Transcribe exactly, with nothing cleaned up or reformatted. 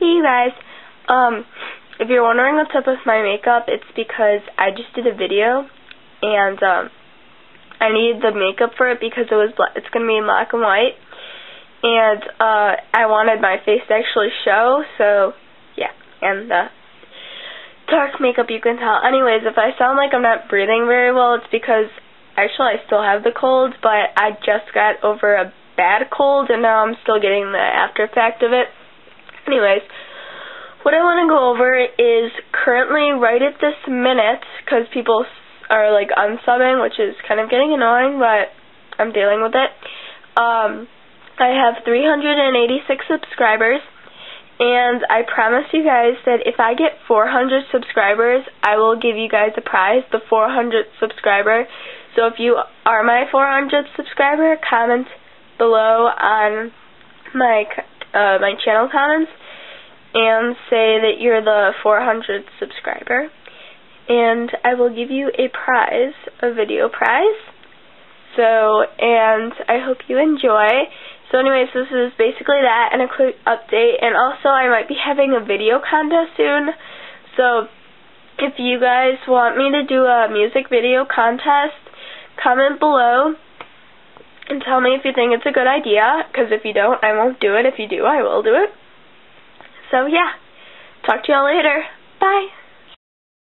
Hey guys, um, if you're wondering what's up with my makeup, it's because I just did a video, and um, I needed the makeup for it because it was black, it's gonna be in black and white, and uh, I wanted my face to actually show, so yeah, and the dark makeup you can tell. Anyways, if I sound like I'm not breathing very well, it's because actually I still have the cold, but I just got over a bad cold, and now I'm still getting the after effect of it. Anyways, what I want to go over is currently right at this minute, because people are like unsubbing, which is kind of getting annoying, but I'm dealing with it. Um, I have three hundred eighty-six subscribers, and I promise you guys that if I get four hundred subscribers, I will give you guys a prize, the four hundredth subscriber. So if you are my four hundredth subscriber, comment below on my uh, my channel comments and say that you're the four hundredth subscriber, and I will give you a prize, a video prize. So, and I hope you enjoy. So anyways, this is basically that and a quick update, and also I might be having a video contest soon, so if you guys want me to do a music video contest, comment below and tell me if you think it's a good idea, because if you don't, I won't do it. If you do, I will do it. So yeah, talk to y'all later. Bye.